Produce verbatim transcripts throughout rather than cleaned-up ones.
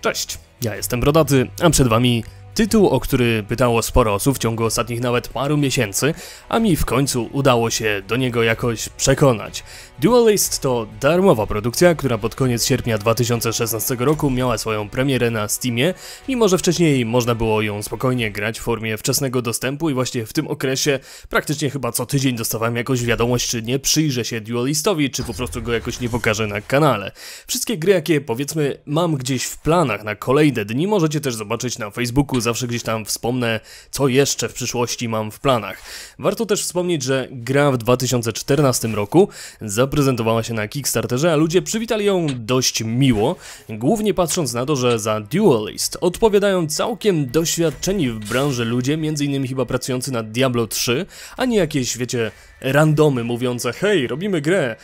Cześć, ja jestem Brodaty, a przed wami tytuł, o który pytało sporo osób w ciągu ostatnich nawet paru miesięcy, a mi w końcu udało się do niego jakoś przekonać. Duelyst to darmowa produkcja, która pod koniec sierpnia dwa tysiące szesnastego roku miała swoją premierę na Steamie, mimo że wcześniej można było ją spokojnie grać w formie wczesnego dostępu i właśnie w tym okresie praktycznie chyba co tydzień dostawałem jakąś wiadomość, czy nie przyjrzę się Duelystowi, czy po prostu go jakoś nie pokażę na kanale. Wszystkie gry, jakie powiedzmy mam gdzieś w planach na kolejne dni, możecie też zobaczyć na Facebooku. Zawsze gdzieś tam wspomnę, co jeszcze w przyszłości mam w planach. Warto też wspomnieć, że gra w dwa tysiące czternastym roku zaprezentowała się na Kickstarterze, a ludzie przywitali ją dość miło, głównie patrząc na to, że za Duelyst odpowiadają całkiem doświadczeni w branży ludzie, między innymi chyba pracujący nad Diablo trzy, a nie jakieś, wiecie, randomy mówiące: hej, robimy grę,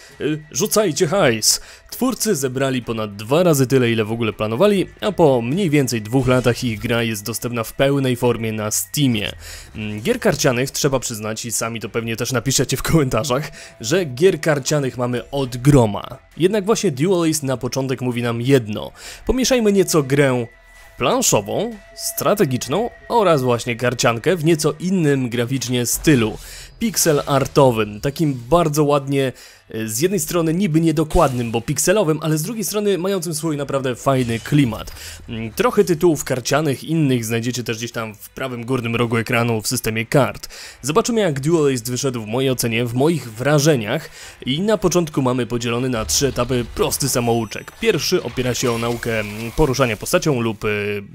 rzucajcie hajs. Twórcy zebrali ponad dwa razy tyle, ile w ogóle planowali, a po mniej więcej dwóch latach ich gra jest dostępna w pełnej formie na Steamie. Gier karcianych, trzeba przyznać, i sami to pewnie też napiszecie w komentarzach, że gier karcianych mamy od groma. Jednak właśnie Duelyst na początek mówi nam jedno: pomieszajmy nieco grę planszową, strategiczną oraz właśnie karciankę w nieco innym graficznie stylu, pixel artowym, takim bardzo ładnie z jednej strony niby niedokładnym, bo pikselowym, ale z drugiej strony mającym swój naprawdę fajny klimat. Trochę tytułów karcianych innych znajdziecie też gdzieś tam w prawym górnym rogu ekranu w systemie kart. Zobaczymy, jak Duelyst wyszedł w mojej ocenie, w moich wrażeniach, i na początku mamy podzielony na trzy etapy prosty samouczek. Pierwszy opiera się o naukę poruszania postacią lub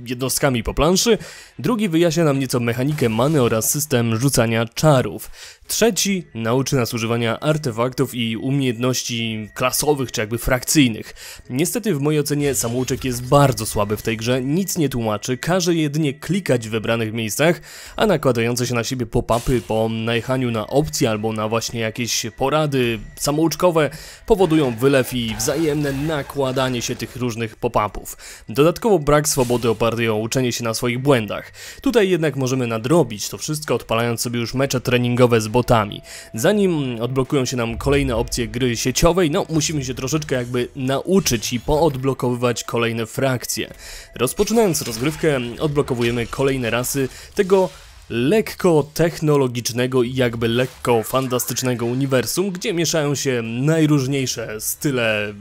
jednostkami po planszy, drugi wyjaśnia nam nieco mechanikę many oraz system rzucania czarów. Trzeci nauczy nas używania artefaktów i umiejętności klasowych czy jakby frakcyjnych. Niestety w mojej ocenie samouczek jest bardzo słaby w tej grze, nic nie tłumaczy, każe jedynie klikać w wybranych miejscach, a nakładające się na siebie pop-upy po najechaniu na opcje albo na właśnie jakieś porady samouczkowe powodują wylew i wzajemne nakładanie się tych różnych pop-upów. Dodatkowo brak swobody opartej o uczenie się na swoich błędach. Tutaj jednak możemy nadrobić to wszystko, odpalając sobie już mecze treningowe z botami. Zanim odblokują się nam kolejne opcje gry sieciowej, no musimy się troszeczkę jakby nauczyć i poodblokowywać kolejne frakcje. Rozpoczynając rozgrywkę, odblokowujemy kolejne rasy tego lekko technologicznego i jakby lekko fantastycznego uniwersum, gdzie mieszają się najróżniejsze style,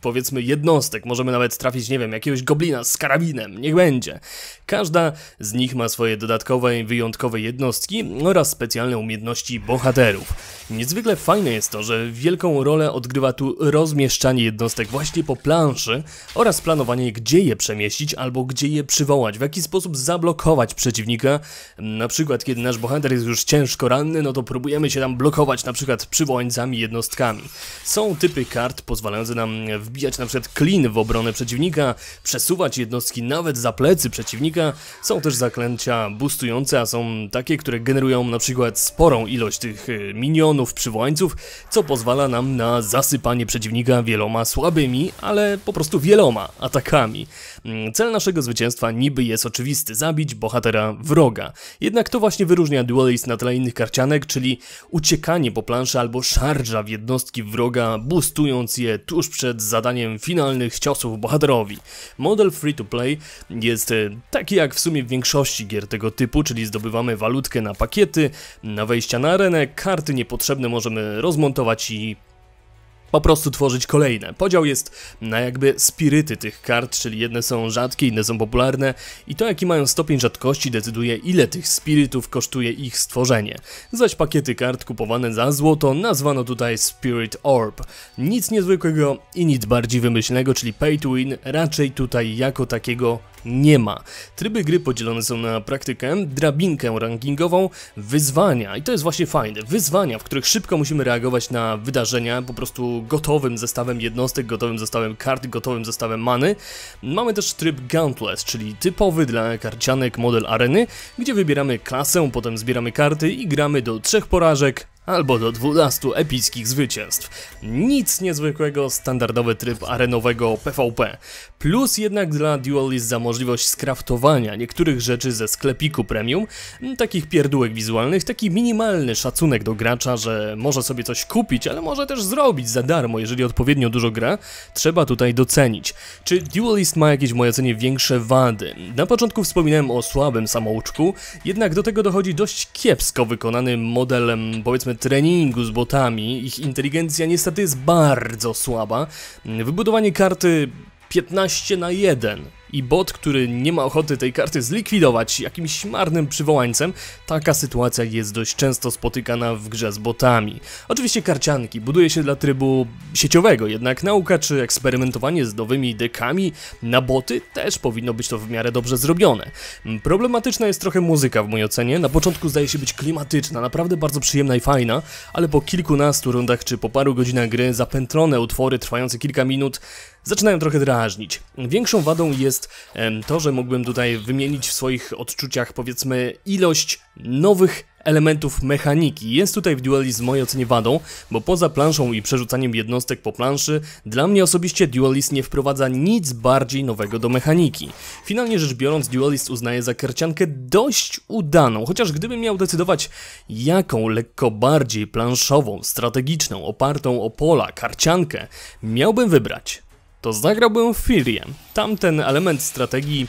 powiedzmy, jednostek. Możemy nawet trafić, nie wiem, jakiegoś goblina z karabinem, niech będzie. Każda z nich ma swoje dodatkowe i wyjątkowe jednostki oraz specjalne umiejętności bohaterów. Niezwykle fajne jest to, że wielką rolę odgrywa tu rozmieszczanie jednostek właśnie po planszy oraz planowanie, gdzie je przemieścić albo gdzie je przywołać, w jaki sposób zablokować przeciwnika. Na przykład, kiedy nasz bohater jest już ciężko ranny, no to próbujemy się tam blokować na przykład przywołańcami jednostkami. Są typy kart pozwalające nam w wbijać na przykład klin w obronę przeciwnika, przesuwać jednostki nawet za plecy przeciwnika. Są też zaklęcia boostujące, a są takie, które generują na przykład sporą ilość tych minionów, przywołańców, co pozwala nam na zasypanie przeciwnika wieloma słabymi, ale po prostu wieloma atakami. Cel naszego zwycięstwa niby jest oczywisty: zabić bohatera wroga. Jednak to właśnie wyróżnia Duelyst na tle innych karcianek, czyli uciekanie po planszy albo szarża w jednostki wroga, boostując je tuż przed zadaniem zadaniem finalnych ciosów bohaterowi. Model free-to-play jest taki jak w sumie w większości gier tego typu, czyli zdobywamy walutkę na pakiety, na wejścia na arenę, karty niepotrzebne możemy rozmontować i po prostu tworzyć kolejne. Podział jest na jakby spiryty tych kart, czyli jedne są rzadkie, inne są popularne, i to, jaki mają stopień rzadkości, decyduje, ile tych spirytów kosztuje ich stworzenie. Zaś pakiety kart kupowane za złoto nazwano tutaj Spirit Orb. Nic niezwykłego i nic bardziej wymyślnego, czyli pay to win raczej tutaj jako takiego nie ma. Tryby gry podzielone są na praktykę, drabinkę rankingową, wyzwania, i to jest właśnie fajne, wyzwania, w których szybko musimy reagować na wydarzenia, po prostu gotowym zestawem jednostek, gotowym zestawem kart, gotowym zestawem many. Mamy też tryb Gauntlet, czyli typowy dla karcianek model areny, gdzie wybieramy klasę, potem zbieramy karty i gramy do trzech porażek albo do dwunastu epickich zwycięstw. Nic niezwykłego, standardowy tryb arenowego PvP. Plus jednak dla Duelyst za możliwość skraftowania niektórych rzeczy ze sklepiku premium, takich pierdółek wizualnych, taki minimalny szacunek do gracza, że może sobie coś kupić, ale może też zrobić za darmo, jeżeli odpowiednio dużo gra, trzeba tutaj docenić. Czy Duelyst ma jakieś w mojej ocenie większe wady? Na początku wspominałem o słabym samouczku, jednak do tego dochodzi dość kiepsko wykonany model, powiedzmy, treningu z botami, ich inteligencja niestety jest bardzo słaba, wybudowanie karty piętnaście na jeden i bot, który nie ma ochoty tej karty zlikwidować jakimś marnym przywołańcem, taka sytuacja jest dość często spotykana w grze z botami. Oczywiście karcianki buduje się dla trybu sieciowego, jednak nauka czy eksperymentowanie z nowymi dekami na boty też powinno być to w miarę dobrze zrobione. Problematyczna jest trochę muzyka w mojej ocenie, na początku zdaje się być klimatyczna, naprawdę bardzo przyjemna i fajna, ale po kilkunastu rundach czy po paru godzinach gry zapętlone utwory trwające kilka minut zaczynają trochę drażnić. Większą wadą jest to, że mógłbym tutaj wymienić w swoich odczuciach, powiedzmy, ilość nowych elementów mechaniki. Jest tutaj w Duelyst w mojej ocenie wadą, bo poza planszą i przerzucaniem jednostek po planszy, dla mnie osobiście Duelyst nie wprowadza nic bardziej nowego do mechaniki. Finalnie rzecz biorąc, Duelyst uznaję za karciankę dość udaną, chociaż gdybym miał decydować, jaką lekko bardziej planszową, strategiczną, opartą o pola karciankę miałbym wybrać, to zagrałbym w Furię. Tamten element strategii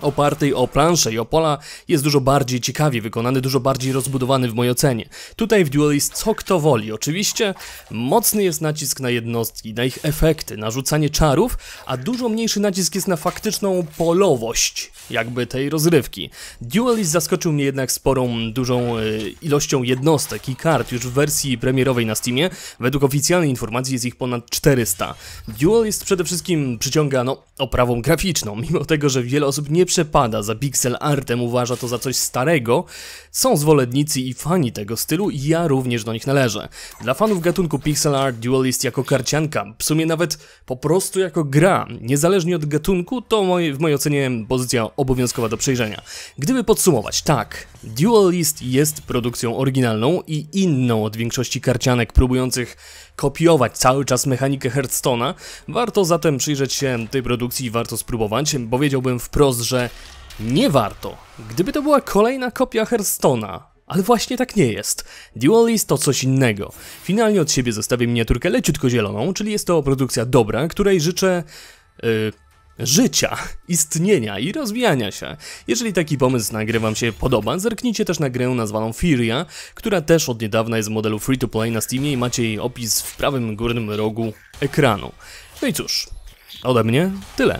opartej o planszę i o pola jest dużo bardziej ciekawie wykonany, dużo bardziej rozbudowany w mojej ocenie. Tutaj w Duelyst co kto woli. Oczywiście mocny jest nacisk na jednostki, na ich efekty, na rzucanie czarów, a dużo mniejszy nacisk jest na faktyczną polowość jakby tej rozgrywki. Duelyst zaskoczył mnie jednak sporą, dużą yy, ilością jednostek i kart już w wersji premierowej na Steamie. Według oficjalnej informacji jest ich ponad czterysta. Duelyst przede wszystkim przyciąga no, oprawą graficzną, mimo tego, że wiele osób nie przepada za pixel artem, uważa to za coś starego. Są zwolennicy i fani tego stylu i ja również do nich należę. Dla fanów gatunku pixel art Duelyst jako karcianka, w sumie nawet po prostu jako gra, niezależnie od gatunku, to moje, w mojej ocenie pozycja obowiązkowa do przejrzenia. Gdyby podsumować, tak, Duelyst jest produkcją oryginalną i inną od większości karcianek próbujących kopiować cały czas mechanikę Hearthstone'a. Warto zatem przyjrzeć się tej produkcji i warto spróbować. Powiedziałbym wprost, że nie warto. Gdyby to była kolejna kopia Hearthstone'a, ale właśnie tak nie jest. Duelyst to coś innego. Finalnie od siebie zostawię miniaturkę leciutko zieloną, czyli jest to produkcja dobra, której życzę... Yy, życia, istnienia i rozwijania się. Jeżeli taki pomysł na grę wam się podoba, zerknijcie też na grę nazwaną Furia, która też od niedawna jest w modelu Free-to-Play na Steamie i macie jej opis w prawym górnym rogu ekranu. No i cóż, ode mnie tyle.